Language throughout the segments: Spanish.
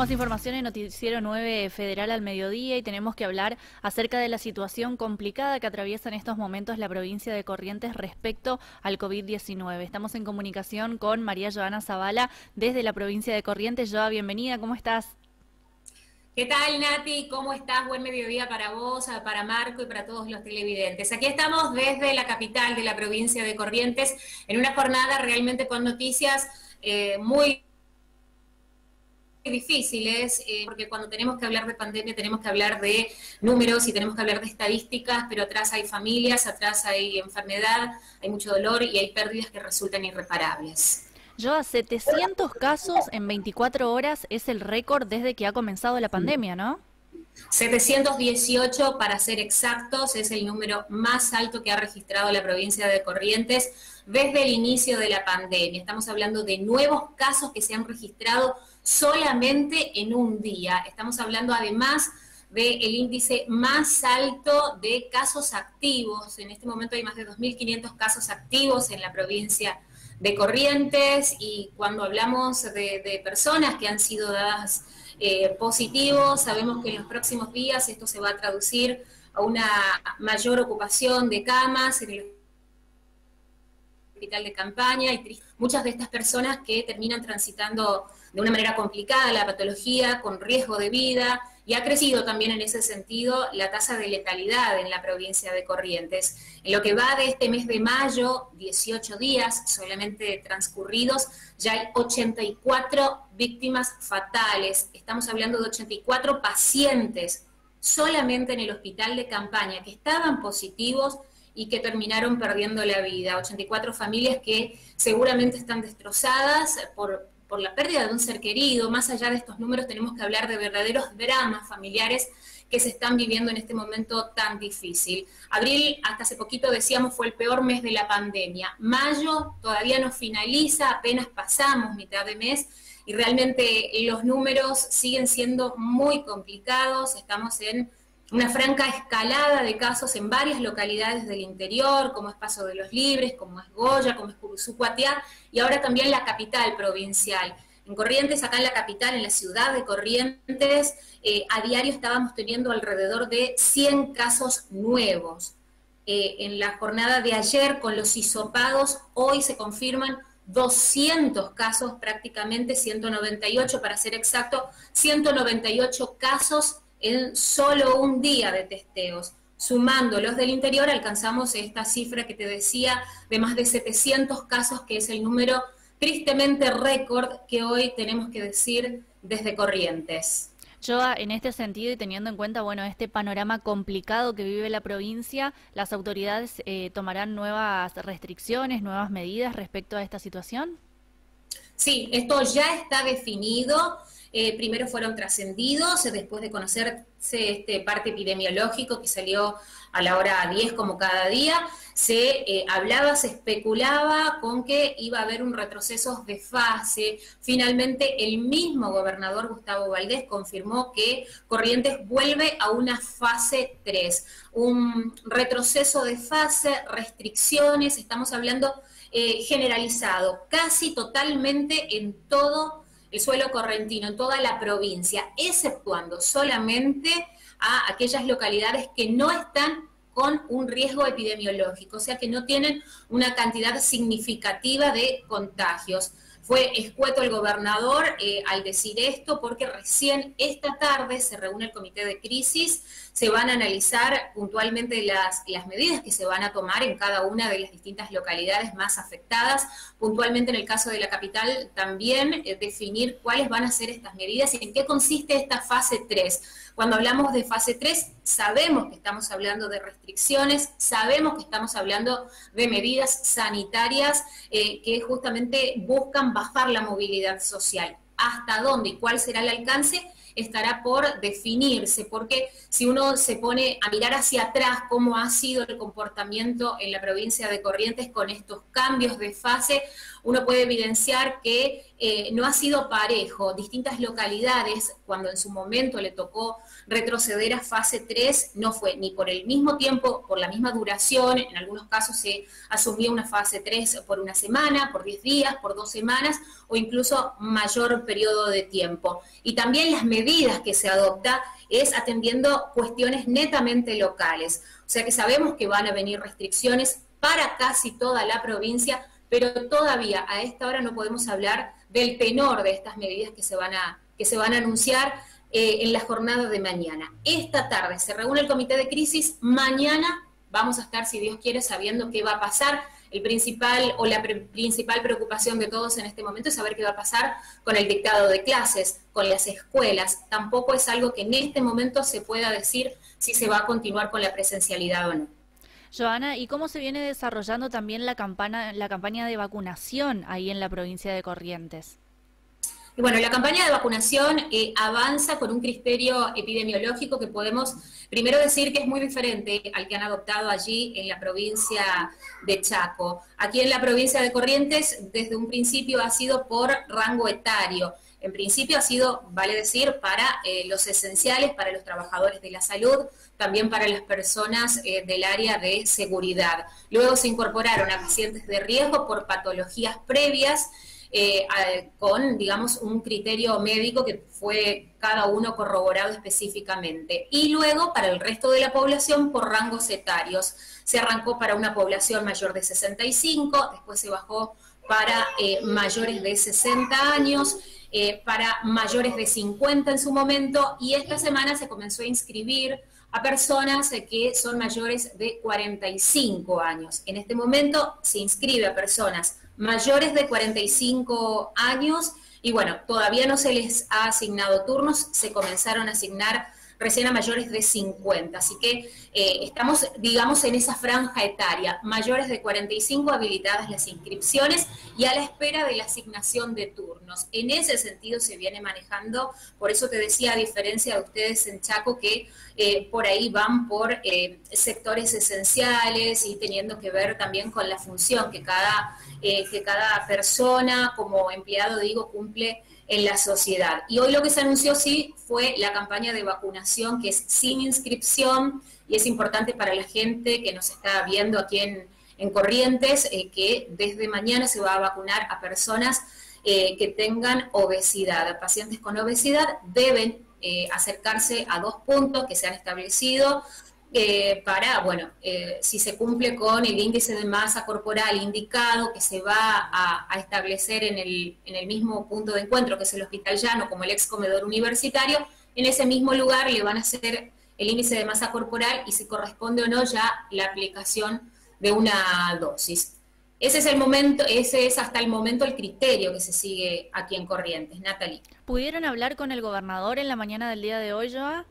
más información en Noticiero 9 Federal al mediodía, y tenemos que hablar acerca de la situación complicada que atraviesa en estos momentos la provincia de Corrientes respecto al COVID-19. Estamos en comunicación con María Johana Zabala desde la provincia de Corrientes. Joa, bienvenida, ¿cómo estás? ¿Qué tal, Nati? ¿Cómo estás? Buen mediodía para vos, para Marco y para todos los televidentes. Aquí estamos desde la capital de la provincia de Corrientes en una jornada realmente con noticias muy difíciles, porque cuando tenemos que hablar de pandemia tenemos que hablar de números y tenemos que hablar de estadísticas, pero atrás hay familias, atrás hay enfermedad, hay mucho dolor y hay pérdidas que resultan irreparables. Joa, 700 casos en 24 horas es el récord desde que ha comenzado la pandemia, ¿no? 718 para ser exactos, es el número más alto que ha registrado la provincia de Corrientes desde el inicio de la pandemia. Estamos hablando de nuevos casos que se han registrado solamente en un día. Estamos hablando además del índice más alto de casos activos. En este momento hay más de 2.500 casos activos en la provincia de Corrientes, y cuando hablamos de personas que han sido dadas positivos, sabemos que en los próximos días esto se va a traducir a una mayor ocupación de camas en el hospital de campaña, y muchas de estas personas que terminan transitando de una manera complicada la patología, con riesgo de vida, y ha crecido también en ese sentido la tasa de letalidad en la provincia de Corrientes. En lo que va de este mes de mayo, 18 días solamente transcurridos, ya hay 84 víctimas fatales. Estamos hablando de 84 pacientes solamente en el hospital de campaña que estaban positivos y que terminaron perdiendo la vida. 84 familias que seguramente están destrozadas por la pérdida de un ser querido. Más allá de estos números tenemos que hablar de verdaderos dramas familiares que se están viviendo en este momento tan difícil. Abril, hasta hace poquito decíamos, fue el peor mes de la pandemia. Mayo todavía no finaliza, apenas pasamos mitad de mes, y realmente los números siguen siendo muy complicados. Estamos en una franca escalada de casos en varias localidades del interior, como es Paso de los Libres, como es Goya, como es Curuzúcuatiá, y ahora también la capital provincial. En Corrientes, acá en la capital, en la ciudad de Corrientes, a diario estábamos teniendo alrededor de 100 casos nuevos. En la jornada de ayer, con los hisopados, hoy se confirman 200 casos, prácticamente 198 para ser exacto, 198 casos en solo un día de testeos. Sumando los del interior alcanzamos esta cifra que te decía de más de 700 casos, que es el número tristemente récord que hoy tenemos que decir desde Corrientes. Joa, en este sentido y teniendo en cuenta este panorama complicado que vive la provincia, ¿las autoridades tomarán nuevas restricciones, nuevas medidas respecto a esta situación? Sí, esto ya está definido. Primero fueron trascendidos, después de conocerse este parte epidemiológico que salió a la hora 10 como cada día, se hablaba, se especulaba con que iba a haber un retroceso de fase. Finalmente el mismo gobernador Gustavo Valdés confirmó que Corrientes vuelve a una fase 3, un retroceso de fase, restricciones, estamos hablando generalizado, casi totalmente en todo el suelo correntino, en toda la provincia, exceptuando solamente a aquellas localidades que no están con un riesgo epidemiológico, o sea que no tienen una cantidad significativa de contagios. Fue escueto el gobernador al decir esto, porque recién esta tarde se reúne el comité de crisis, se van a analizar puntualmente las medidas que se van a tomar en cada una de las distintas localidades más afectadas, puntualmente en el caso de la capital también definir cuáles van a ser estas medidas y en qué consiste esta fase 3. Cuando hablamos de fase 3 sabemos que estamos hablando de restricciones, sabemos que estamos hablando de medidas sanitarias que justamente buscan bajar la movilidad social. ¿Hasta dónde y cuál será el alcance? Estará por definirse, porque si uno se pone a mirar hacia atrás cómo ha sido el comportamiento en la provincia de Corrientes con estos cambios de fase, uno puede evidenciar que no ha sido parejo. Distintas localidades, cuando en su momento le tocó retroceder a fase 3, no fue ni por el mismo tiempo, por la misma duración. En algunos casos se asumía una fase 3 por una semana, por 10 días, por 2 semanas, o incluso mayor periodo de tiempo. Y también las medidas que se adopta es atendiendo cuestiones netamente locales. O sea que sabemos que van a venir restricciones para casi toda la provincia, pero todavía a esta hora no podemos hablar del tenor de estas medidas que se van a anunciar en la jornada de mañana. Esta tarde se reúne el comité de crisis, mañana vamos a estar, si Dios quiere, sabiendo qué va a pasar. El principal o la principal preocupación de todos en este momento es saber qué va a pasar con el dictado de clases, con las escuelas. Tampoco es algo que en este momento se pueda decir si se va a continuar con la presencialidad o no. Johana, ¿y cómo se viene desarrollando también la campaña de vacunación ahí en la provincia de Corrientes? Y bueno, la campaña de vacunación avanza con un criterio epidemiológico que podemos primero decir que es muy diferente al que han adoptado allí en la provincia de Chaco. Aquí en la provincia de Corrientes desde un principio ha sido por rango etario. En principio ha sido, vale decir, para los esenciales, para los trabajadores de la salud, también para las personas del área de seguridad. Luego se incorporaron a pacientes de riesgo por patologías previas, con, digamos, un criterio médico que fue cada uno corroborado específicamente. Y luego, para el resto de la población, por rangos etarios. Se arrancó para una población mayor de 65, después se bajó para mayores de 60 años, para mayores de 50 en su momento, y esta semana se comenzó a inscribir a personas que son mayores de 45 años. En este momento se inscribe a personas mayores de 45 años y bueno, todavía no se les ha asignado turnos, se comenzaron a asignar recién a mayores de 50, así que estamos, digamos, en esa franja etaria, mayores de 45 habilitadas las inscripciones y a la espera de la asignación de turnos. En ese sentido se viene manejando, por eso te decía, a diferencia de ustedes en Chaco, que por ahí van por sectores esenciales y teniendo que ver también con la función que cada persona como empleado, digo, cumple en la sociedad. Y hoy lo que se anunció sí fue la campaña de vacunación, que es sin inscripción, y es importante para la gente que nos está viendo aquí en Corrientes, que desde mañana se va a vacunar a personas que tengan obesidad. Pacientes con obesidad deben acercarse a 2 puntos que se han establecido, para, bueno, si se cumple con el índice de masa corporal indicado que se va a establecer en el mismo punto de encuentro, que es el Hospital Llano, como el ex comedor universitario, en ese mismo lugar le van a hacer el índice de masa corporal y si corresponde o no ya la aplicación de una dosis. Ese es hasta el momento el criterio que se sigue aquí en Corrientes. Natalie, ¿pudieron hablar con el gobernador en la mañana del día de hoy, Joa?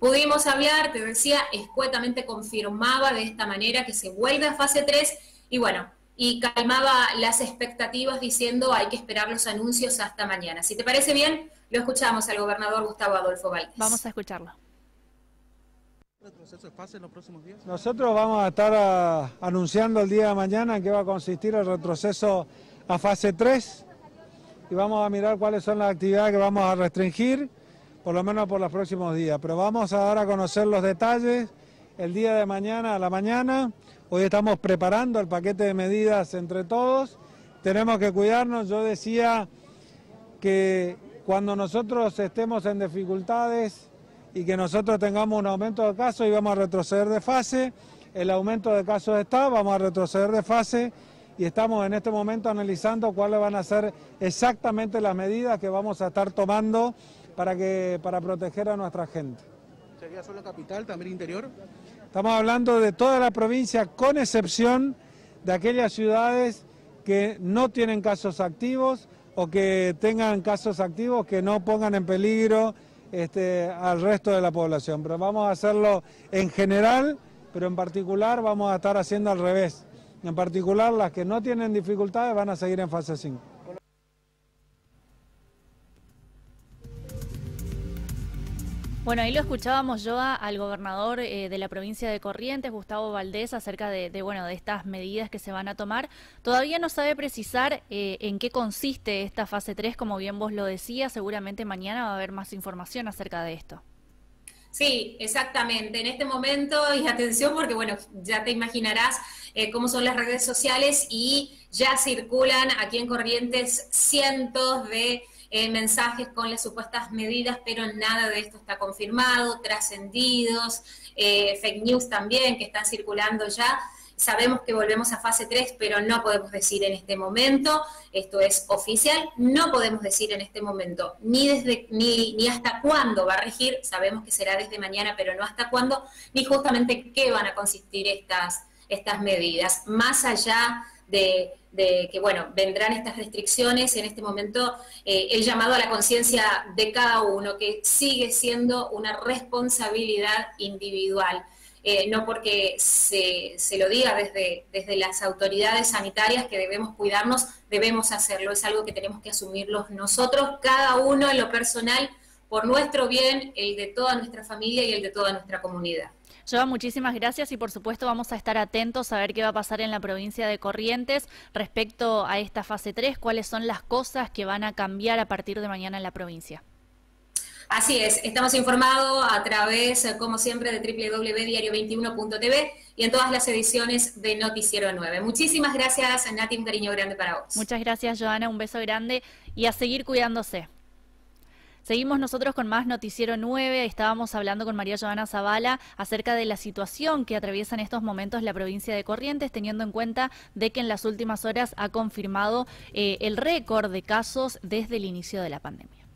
Pudimos hablar, te decía, escuetamente confirmaba de esta manera que se vuelve a fase 3 y bueno, y calmaba las expectativas diciendo hay que esperar los anuncios hasta mañana. Si te parece bien, lo escuchamos al gobernador Gustavo Adolfo Valdés. Vamos a escucharlo. ¿El proceso pase en los próximos días? Nosotros vamos a estar anunciando el día de mañana en qué va a consistir el retroceso a fase 3 y vamos a mirar cuáles son las actividades que vamos a restringir, por lo menos por los próximos días, pero vamos a dar a conocer los detalles el día de mañana a la mañana. Hoy estamos preparando el paquete de medidas entre todos, tenemos que cuidarnos. Yo decía que cuando nosotros estemos en dificultades y que nosotros tengamos un aumento de casos y vamos a retroceder de fase, el aumento de casos está, vamos a retroceder de fase y estamos en este momento analizando cuáles van a ser exactamente las medidas que vamos a estar tomando para proteger a nuestra gente. ¿Sería solo capital, también interior? Estamos hablando de toda la provincia, con excepción de aquellas ciudades que no tienen casos activos o que tengan casos activos que no pongan en peligro al resto de la población. Pero vamos a hacerlo en general, pero en particular vamos a estar haciendo al revés. En particular, las que no tienen dificultades van a seguir en fase 5. Bueno, ahí lo escuchábamos yo al gobernador de la provincia de Corrientes, Gustavo Valdés, acerca de estas medidas que se van a tomar. Todavía no sabe precisar en qué consiste esta fase 3, como bien vos lo decías, seguramente mañana va a haber más información acerca de esto. Sí, exactamente. En este momento, y atención porque, bueno, ya te imaginarás cómo son las redes sociales y ya circulan aquí en Corrientes cientos de mensajes con las supuestas medidas, pero nada de esto está confirmado, trascendidos, fake news también que están circulando ya. Sabemos que volvemos a fase 3, pero no podemos decir en este momento, esto es oficial, no podemos decir en este momento ni hasta cuándo va a regir, sabemos que será desde mañana, pero no hasta cuándo, ni justamente en qué van a consistir estas medidas. Más allá de que, bueno, vendrán estas restricciones, en este momento el llamado a la conciencia de cada uno, que sigue siendo una responsabilidad individual. No porque se lo diga desde las autoridades sanitarias que debemos cuidarnos, debemos hacerlo, es algo que tenemos que asumirlo nosotros, cada uno en lo personal, por nuestro bien, el de toda nuestra familia y el de toda nuestra comunidad. Joa, muchísimas gracias y por supuesto vamos a estar atentos a ver qué va a pasar en la provincia de Corrientes respecto a esta fase 3, cuáles son las cosas que van a cambiar a partir de mañana en la provincia. Así es, estamos informados a través, como siempre, de www.diario21.tv y en todas las ediciones de Noticiero 9. Muchísimas gracias, Nati, un cariño grande para vos. Muchas gracias, Johana, un beso grande y a seguir cuidándose. Seguimos nosotros con más Noticiero 9, estábamos hablando con María Johana Zabala acerca de la situación que atraviesa en estos momentos la provincia de Corrientes, teniendo en cuenta de que en las últimas horas ha confirmado el récord de casos desde el inicio de la pandemia.